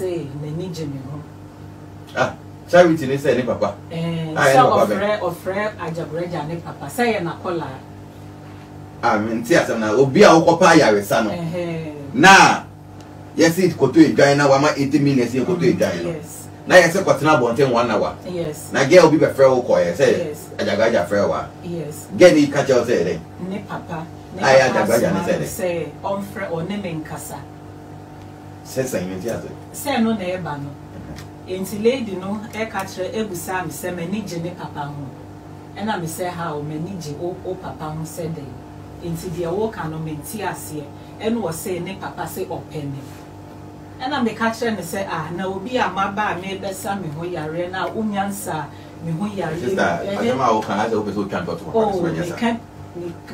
say ah, charity ne say ne papa. Eh, so ofre Ajagureja ne papa. Say na kola. Ah, me ntia sam na obi a okopa yaresa no. Eh. Na yes it koto edwan na wama 80 minutes e koto edwan no. Yes. Na yes e kwatena bonten 1 hour. Yes. Na girl obi be frɛ wo kɔ say Ajagureja frɛ wa. Yes. Girl ni catch out say dey. Ne papa. I Ajagureja ne say dey. Say ofre o ne menkasa. Say say me ntia say no na e ba no. Inti lady no e ka kire ebusa mi se mani je ne papa ho e na mi se ha o mani je o papa ho se dey inti dia wo ka no menti ase e no o se ne papa se opene e na me ka kire ne se ah na obi amaba me besa me ho yare na unyansa me ho yare e ma o ka ase o beso kan to papa so nyasa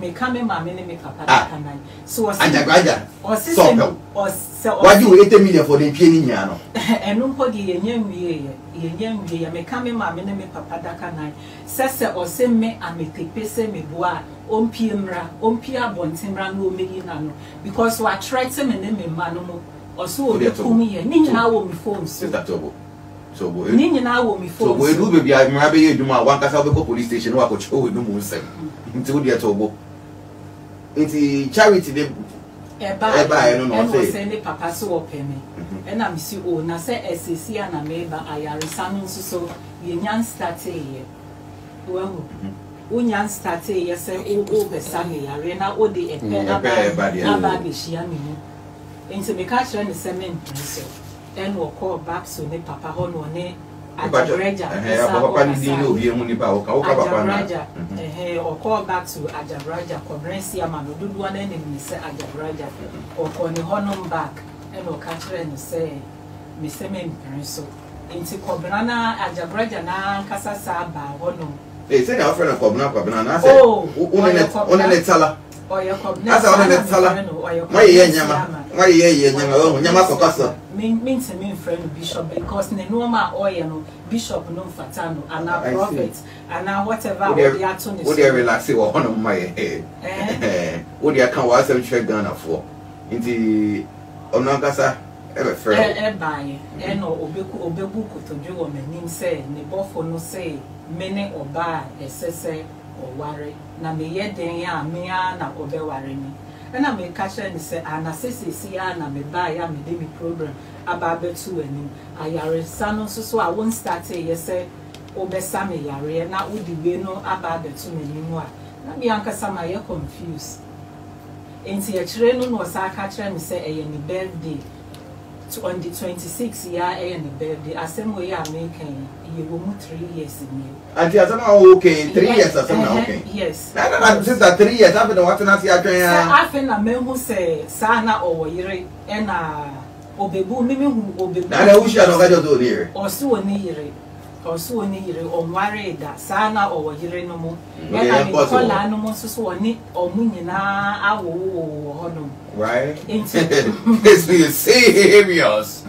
me come in mama me papa kanai so o se why you 8 million for the training no enu po di yenyanwie ya me come in mama me papa kanai se o se me ametepese me boa ompie abontemra no omeyi na no because we are threatening me me ma no mo o so o kumi ye ni nyina wo me phone so that obo so bo ni nyina wo me phone so bo edu baby I ma be ye djuma wan kasa be ko police station wa ko chewo no mo nsem nti wo dia tobo nti charity dey eba e no no say ni papa so wo peme e na mi si o na say esesi ana meba ayaresa no so ye nyan start ye wo o nyan start ye say o besa me yare na o dey eba be shi ami ni nti me ka chere ni say me nso en wo call back so ni papa ho no ne Ajagureja. Papa ni dey obi emu ni ba o ka papa na. Eh o call back to Ajagureja conference ya man odudu an enemy ni say Ajagureja. O call ni honum back and o ka kire ni say me say me nso. Nti kobra na Ajagureja na kasa sa ba honum. They say na offer na kobra na say. Oh, onene tala. O ya kobra. Asa onene tala. Why ye nyama? Why ye nyama? O nyama so kasa. Me to me friend bishop because ne normal oil bishop no fatano and our prophet and our whatever we are to this. Would you relax it one of my head? Would you come was some check Ghana for? In the Onagasa ever friend. By and obeku to do on name say, Nebofo no say, many or by a sese or worry. Na me yet then ya mea na obeware me. And I may catch and say, and I say, and me buy a daily program about the two and I are a son, so I won't start a yes, or be some a yare, and I would be no about the two anymore. Now, me uncle Samaya confused. Ain't your train was I catch and say, a birthday on the 26th year, a birthday, as same way I make you will 3 years in you. And yes, I'm okay, 3 years or something, okay? Yes. Sister, 3 years, I've been watching us. I think a man who say, Sana or Yere, and Obebu, Mimi, who Obebu, and I wish I don't hear, or so near, or worried that Sana or Yere no more, and I call animals so on it, or Munina, I will honor. Right? It's the same yours.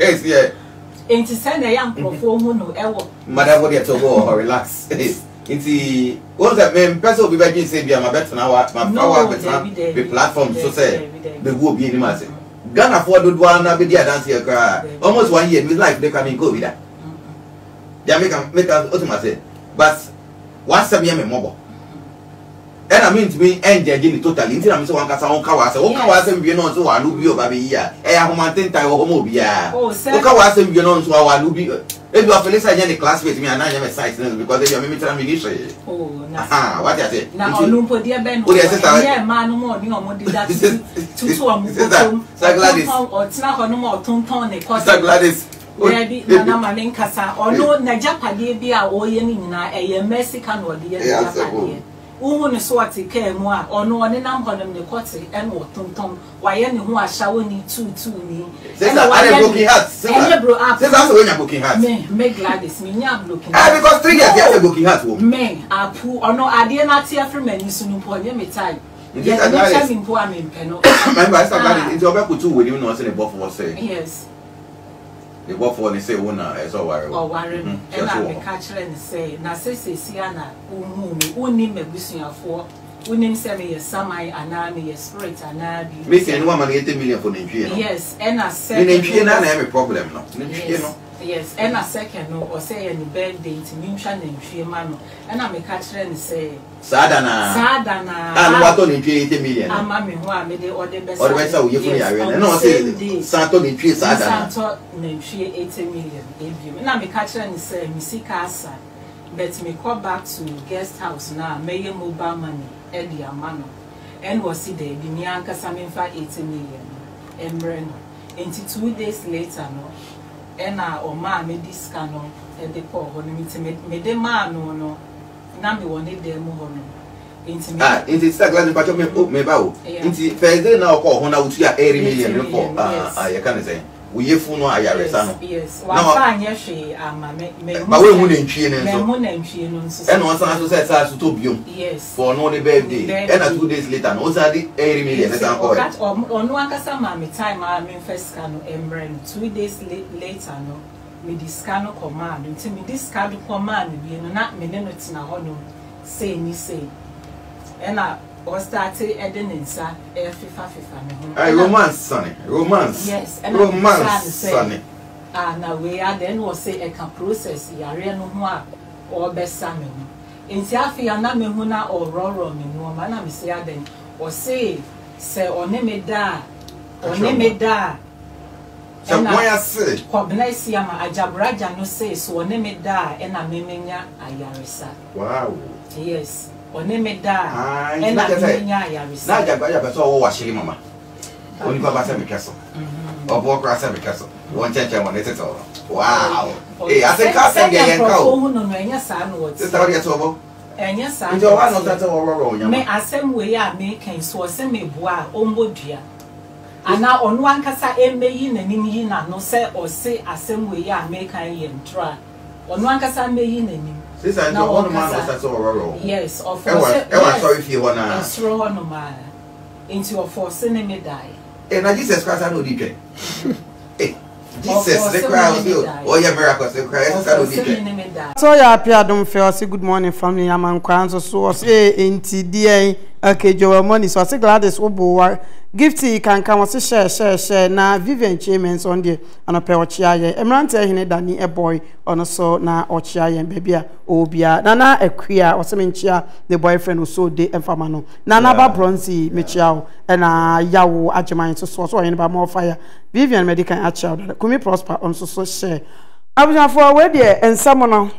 Yes, yeah. Inti send a young performer no ewo. Madam, what you talk about? Relax. Inti what's that? Me person be begging say be my better now. My power better. The platform so say the go be in mass. Ghana for do one na be there dance here cry. Almost 1 year with life they come in go with that. They make us automatic. But what's up here me mobo? And I mean to me engaging totally. Inti na me say one kasa one kawa say we no so wa no bi o ba be here. Eh a humanity tie o mo bia. O ka wa say we no so wa no bi. E do Felisa yan the classmate me and I am site because you me tell me this. Oh na. Aha, what you say? Na olumpo dia be no. O dia sister. Yeah man no mo ni o mo did that. Tutu o mo ko. Sister Gladys. O tina ko no mo tonton ne ko. Sister Gladys. Baby nana malen kasa. O no na japade bi a o ye ni nyina e ye Mexican o dia japade. Umu ni swati ke mwa ono one na mbo ne kwoti en wo tontom wa ye ne ho ashawo ni tutu ni say that I broken heart say that we nya broken heart me Gladys me nya broken heart because 3 years yes I broken heart wo me apu ono ade na tie from ani sunu po me time yes I know say me po am peno my pastor Gladys it obe kutu we no say the boss was say yes the boss was say we na so worry o worry and I catch and say na say say na umu me uni me busuafo women say me yes, Samai and I me yes, spirit and I be. Make any woman get 1 million for Nigeria. Yes, and a second. Nigeria na have a problem no. Nigeria no. Yes, and a second no. Or say any birthday, it means she Nigeria man. And I me catch her and say. Sadana. And what on Nigeria 1 million? I'm a me who am the order best. Order best we go Nigeria. No say. Santo Nigeria Sadana. Santo Nigeria 8 million. Ebi. And I me catch her and say me see casa. But me call back to guest house now. May you mobile money, Edia Mano, and was see there be me anchor something for 80 million. Embreno. And 2 days later, no, and I or ma made this canoe at the poor honey made the man no, now me wanted them honey. Ah, inti sita glad nipacho me mebao. Inti first day na oko hona utia 80 million for ya kanese. Uyefunu ayaresano. Yes. Wafanya she amame. But we mune nchie nso. Mune nchie nso. Eno ansa anso se sa suto biom. Yes. For no the birthday. Ena 2 days later no oza di 80 million esa ko. That onu akasa ma me time ma me first scan embrand 2 days later no me this scan command. Until me this scan command bi no na me ne no tina hono say ni say. Ena or started adding in sa FIFA. Aye, romance, sonny. Romance. Yes, and romance, sonny. Ah, now we are then was say a can process yare no more or best salmon. In Tiafia, na mehuna or roro me no man, I say then or say or name da or name da. So why I say, Cobnacia, my Ajaguraja no say, so name da and a memenia ayaresa. Wow, yes. Onemeda and mama. Only Papa Castle. Or Borcras Castle. One church and one is all. Wow. Hey, I think I said, and yes, I know that all. May I send way I making so send me bois, ombodia. And now on one cassa and may in and no say or say, I send way I make I try. On one cassa may in. This is no one man was at all. Yes, of course. Ewa sorry if you wanna. Throw no man into your force enemy die. And Jesus Christ I know DJ. Eh, Jesus the crowd you. Oh yeah, miracles the Christ I know DJ. So ya appear don fail say good morning family am an kwan so say enti dey akejo money so say Gladys Obowa gifty can come say share na Vivian Chemens on the anope ochiaye emrante hene dani eboy ono so na ochiaye baby a obia na na ekwia osemenchia the boyfriend so dey emfama no na na ba bronze mechiao na yawo ajeman so hene ba mo fire Vivian medical achiao Kumi Prosper on so share abuja for we there and someone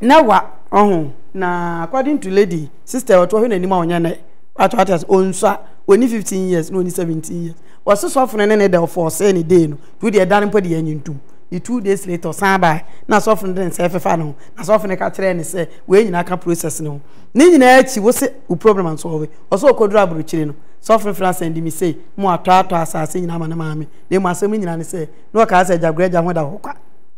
na wa ohun na according to lady sister otwo hene nima onya na atwatas onsa only 15 years no only 17 years was so for nene dey for say any day no to dey dan podi anyintum e 2 days later san by na so for nene say fefa no na so for nene ka tren say we nyina ka process no ni nyina echi wo say u problem and so we also kodura buruchire no so for France and me say mo atwato asase nyina ma na maami dey mo asem nyina ne say no ka say Ajaguraja ho da ho kwa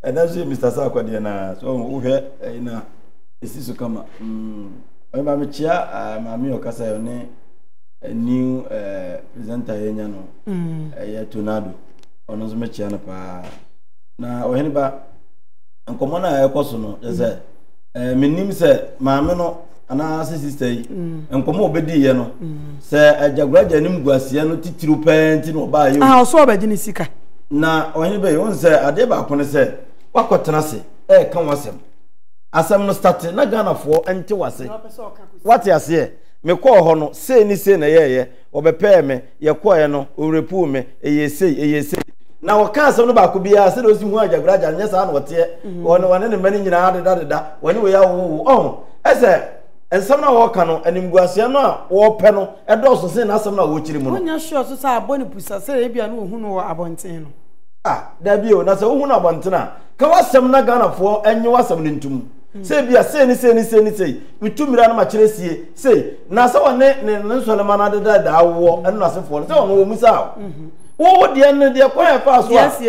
and that's Mr. Sakwade na so wo hwe na esisu kama Mama Chia, Mammy Ocasayone, a new presenter, Yano, a tornado, or no Machiana. Now, Henba, and Comona, a person, as a minim, sir, Mamano, and our sister, and Como Bediano, sir, Ajaguraja Nimguasiano, Titu Pentino by you. I saw by Dinisica. Now, or anybody wants, sir, I deba upon a sir, what could Tanasi, eh, come was him. As I'm not starting, not gonna for and to us. What you say? Me call Hono, say any sin a year, or prepare me, your quino, or repu me, a ye say, a ye say. Now, a cast on the back could be as those who are graduate, and yes, I know here, one and many in that when we are on. I said, and some now canoe, and in Guasiana, or panel, and also say, not some now which you want. You're sure to say, Bonipusa, say, maybe I know who know about him. Ah, there be, that's a woman about Tina. Come us some Nagana for, and you are some into. Say be a say, we 2 million matches ye. Say, Nasa one Solomon that I war and nothing for the woman miss out. What the end of the acquire pass was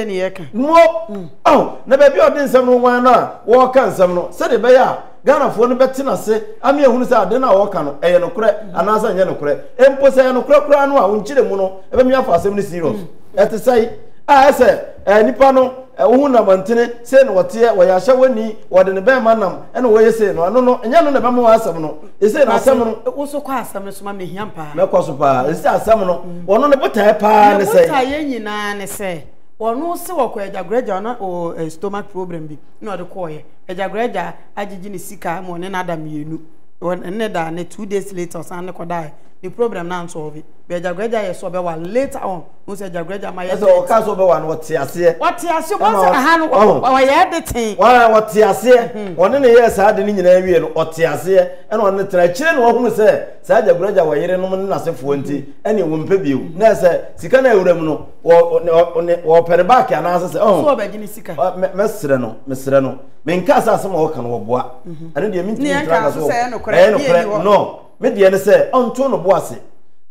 no. Oh, never be ordering someone now, walk and some no. Say the bear, Gana for the betting, I say, I'm here who's out, then I walk on a no crack, and answer yanocre, and possess no crack round one chilimuno, and me for 70 euros. At the say, I say, and Nipano. Una mantine se no watia wayasha wani wadene be manam ene woyese no ano no enya no na ba mo asem no ese na asem no wo so kwa asem no so ma mehiam pa me kwa so pa ese asem no wono ne botae pa ne se botae nyina ne se wono se wo kwa Ajaguraja na o stomach problem bi na de koye Ajaguraja ajiji ni sika mo ne na adam yenu ne da ne 2 days later san ne kodai the problem now solve be Ajaguraja yes so be one later on who say Ajaguraja my yes so ka so be one what ase won say han wa ye editing wa what ase won ne yes ade ni nyina wie no what ase e no ne tra kire no ho say say Ajaguraja wa yere no na sefo nti e ne wo mpe biu na say sika na ewuram no wo pere back ya na say oh so be gini sika mesre no men ka sa asem wo kan wo boa ade de minti tra so no Median say, on Tono Boise.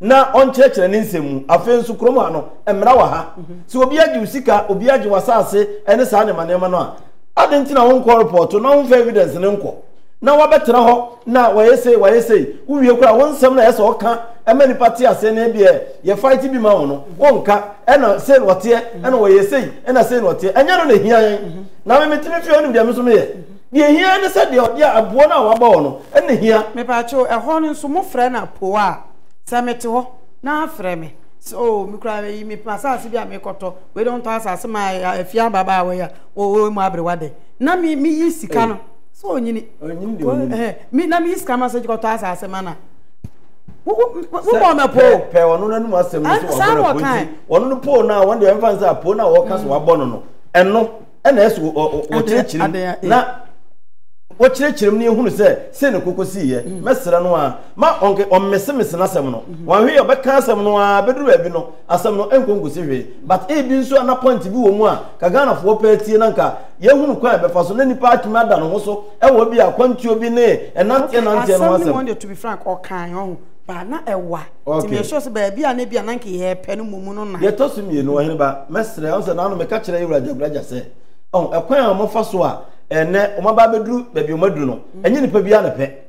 Now on church and insemu, a friend Sucromano, and Mrawaha. So Obiaju Sika, Obiaju Wasase, and the son of Manemana. I didn't know one corpor to no evidence and uncle. Now I better know, now why I say, who you cry one summer as or can't, and many party are saying, you're fighting me, Mauno, one cat, and I said what here, and why you say, and I said what here, and you're only here. Now I'm meeting a few of them. Ye here ne said the ya abuo na wabɔ no ene hia me pa cho ehɔ no so mo frɛ na poa sɛ mete hɔ na frɛ me so me kura me mi pasase bia me kɔtɔ we don't pass as my afia baba we ya o mu abre wade na mi yi sika no so onyini mi na mi sika ma se kɔtɔ asase ma na wo mo na po pe wono na nu asem so no po na won de emfa sa po na wo ka so wabɔ no no eno ene eso o chirechire na o chirechire mni ehunu se ne kokosi ye mesra no a ma onke o mesemese na sem no wan hwe obeka sem no a bedru ba bi no asem no enkonkosi hwe but e bi nso ana point bi wo mu a kagana fo petie na nka ye hunu kwa be fa so na nipa atuma da no ho so e wo bi akwantuo bi ne enante no asem want to be frank or kan ho ba na ewa ti me show se ba bi a na bi ananke ye pe no mumu no na ye to so mie no heneba mesra onse na no me ka kire Ajaguraja se oh a coin of Fasua, and Mababa drew baby Maduno, and you pay on a pet.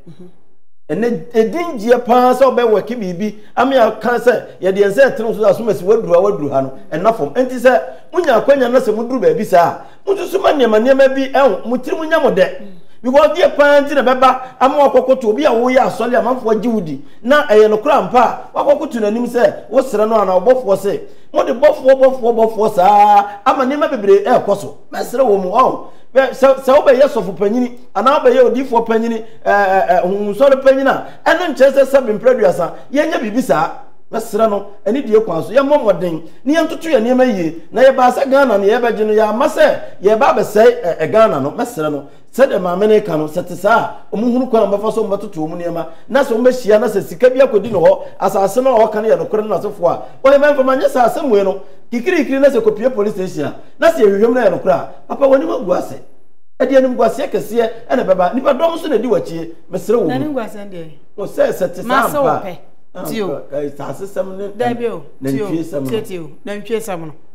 And a dingy pass or bear be. I mean, I can't say, yet the ancestors as soon as well drew our Druhano, and not from Auntie, sir. When you are quite a lesson would do baby, sir. Mutu Sumania, my name may be El Mutimunyamo de. Because dear parents in a baba, I'm walk to be a way out solely a month for Judy. Now I am a crown pa, walk to the name, sir. What's the no and our both was say? What the both was, ah, I'm a name of the air cosso, Master Woman. Oh, so by yes of a penny, and I'll be your deep for penny, sort of penny, and then Chester Sabin Predriasa, Yanya Bibisa. Masrano ani die kwaso ye momoden ni entoto ye niam ayi na ye ba sa Ghana na ye ba ginu ya mase ye ba ba sei e Ghana no masrano said e ma meneka no setesa omuhunu kwa mbafa so mbatoto omu niam na so mbashia na sesika bia kodi no ho asase no ho kan ye no kore na sofo a o ye menfa manye sase mwe no kikirikiri na se kopie police station na se hwehwem na ye no kore a papa woni maguase e de anim guase akese e na baba nipa dom so na di wachie mesre wo na nguase ndie o se setesa pa Tio, Tio,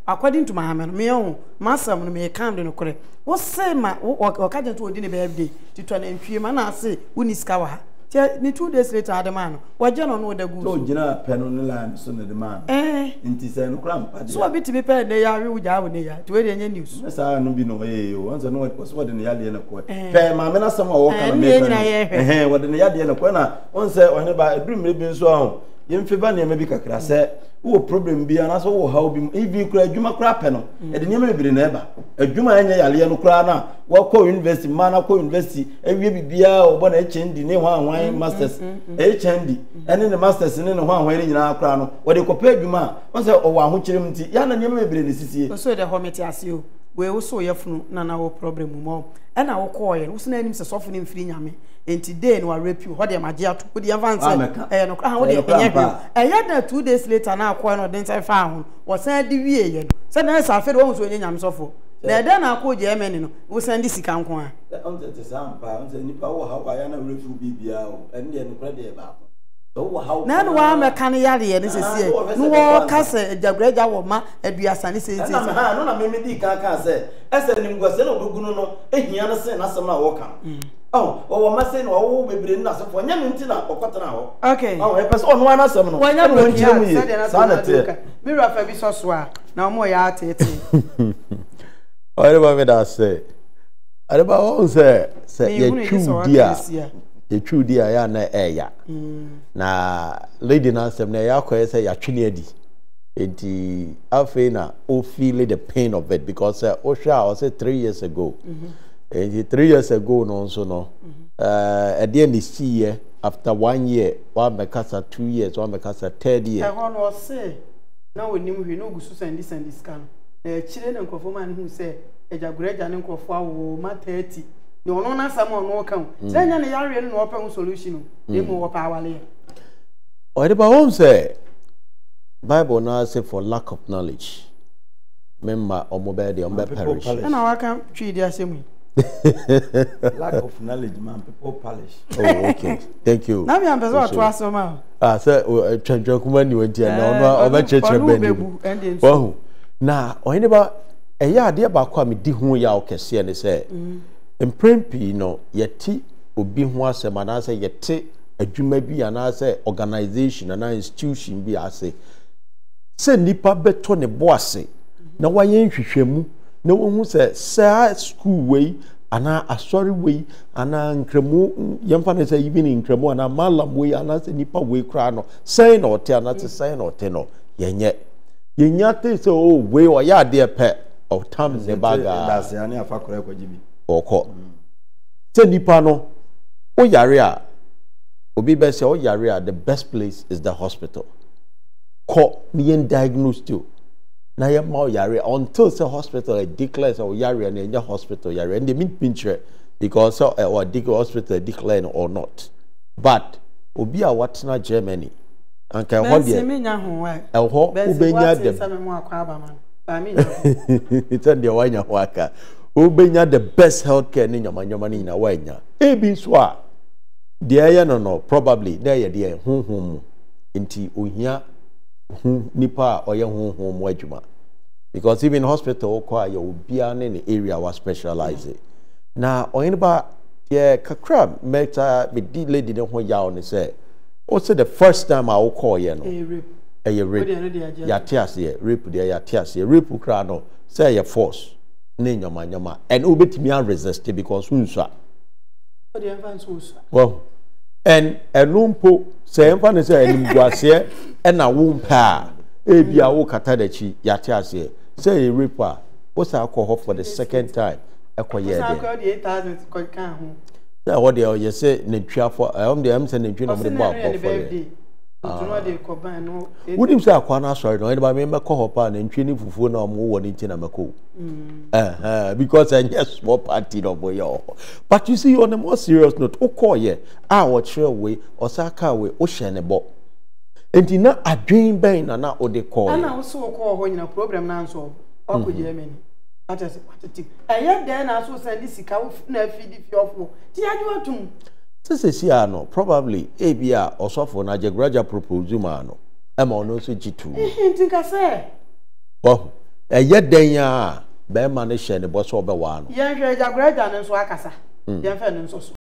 according to Mohammed, me own, Master, may come to correct. What say my or catching to a dinner baby to turn and few man, I say, Uniskawa. Tell me 2 days later, I demand. What John know the good old general pen on the lamb, son of the man. Eh, in Tisan Cramp. So I bet to be paid, they are with Yavania to any news. Yes, I know be no way. Once I know it was what in the Alien of Quack. Eh, my men are somewhat walking. Eh, what in the Alien of Quana? Once I went by a dream, maybe so. Yen Fibania may be Cacrasset. Who problem be an asshole? How be if you cry Juma Crapano? And the name be never. A Juma and Aliano Crana, what co invest in Mana co invest, and we be our one HND, name one wine masters, HND, and then the masters and then one wearing in our crown, what you compare Juma, once or one which empty, Yan and Yemmy Brin is here. So the homage as you. We also have no problem more. And our coil, whose name is a softening free yammy. And today, no, I rape you, what am I dear to put the advance? I had 2 days later now, coil, or dance I found was said the year. Said I fed almost when I'm so full. Na da na akọ je emeni no wo sandi sika nko a ontete sampa onte nipa wo ha wa ya na refu bibia o ene ye nkora de ba ko wo ha na no wa meka ne yare ye ne sesie no wo kase Ajagurajaha wo ma aduasane senti na ha no na me di ka ka se ese ni ngwase na odogunu no ehia no se na asem na wo ka oh wo ma se no wo bebre na so fo nya me nti na okotana ho okay oh e person no ana asem no wo nya no ntia mi sanate mi rafa bi so so a na mo ya atete I remember that say. I remember all say you true dear, ya na eya. Na lady na sem na ya kwere say ya twene adi. Enti afi na o feel the pain of it because Osha was 3 years ago. And 3 years ago no so no. At the end this year after 1 year, one makasa 2 years, one makasa 3rd year. I want to say now we nim hwe no gusu send this can. Children and Kofoman who say, Ajagurajaha and Kofa, my 30. No, no, no, someone will come. Then you are in open solution. They move up our lane. What about say? Bible now say for lack of knowledge. Member or mobile, the umber parish. And I can't treat the same. Lack of knowledge, man, people polish. Oh, okay. Thank you. Now we are better to ask someone. Ah, sir, when you went here, no, over church, and oh. Na oheneba eya ade ba kwa me di hu ya okese ne se emprempi no yeti obi hu asem ana se yeti adwuma bi ana se organization ana institution bi ase se nipa beto ne bo ase na wayen hwehwemu na wohu se sa school way ana asori way ana nkremu yemfa ne se even nkremu ana malam way ana se nipa way kra no se na ote ana se se na ote no yenye Yenyate so we or ya dear pet of Tam the bagger or call. Sendipano O Yaria Obi Bessie O Yaria, the best place is the hospital. Call me and diagnosed you. Naya Mau Yaria until the hospital declares or Yaria and your hospital Yaria and the mean pincher because our hospital decline or not. But Obi Awatsna Germany. And can one day, the best healthcare in your money in a wine. Ebi swa, dear, no, probably, dear, dear, home, inti unya, nipa, or your home, wajuma. Because even hospital, choir, you will be an area where specialize. Now, or anybody, yeah, kakram, met a lady, don't want ya on the say. Also, the first time I will call you, a rip, your tears, crano, say your force, name your man, your man, and obit me and resist because unsa. Well, and a lumpo, say, and one is a limguasier, and a womb pa, a bia o catadechi, your tears, say a ripper, what's alcohol for the second time, a quiet. Now what they are, you say, nature for I am the M's and the June of the Bob. Would him say a corner sorry, no, I remember Cohopan and Chini Fufu no more in Tinamaco. Because I just small party of boy. But you see, on a more serious note, O call ye, our chair way, or Saka way, ocean a bob. And in that a dream bane and not what they call. And I also call when a problem now, so Uncle Germany. I just want to think. I have then also send this cow feed if you're full. Tiaduatum. This is Siano, probably ABR or so for Ajagurajaha proposumano. Emma no G2. I think I say. Oh, and yet then ya bear manish and the boss over one. Young Ajagurajaha and Swakasa. Young Fernand so.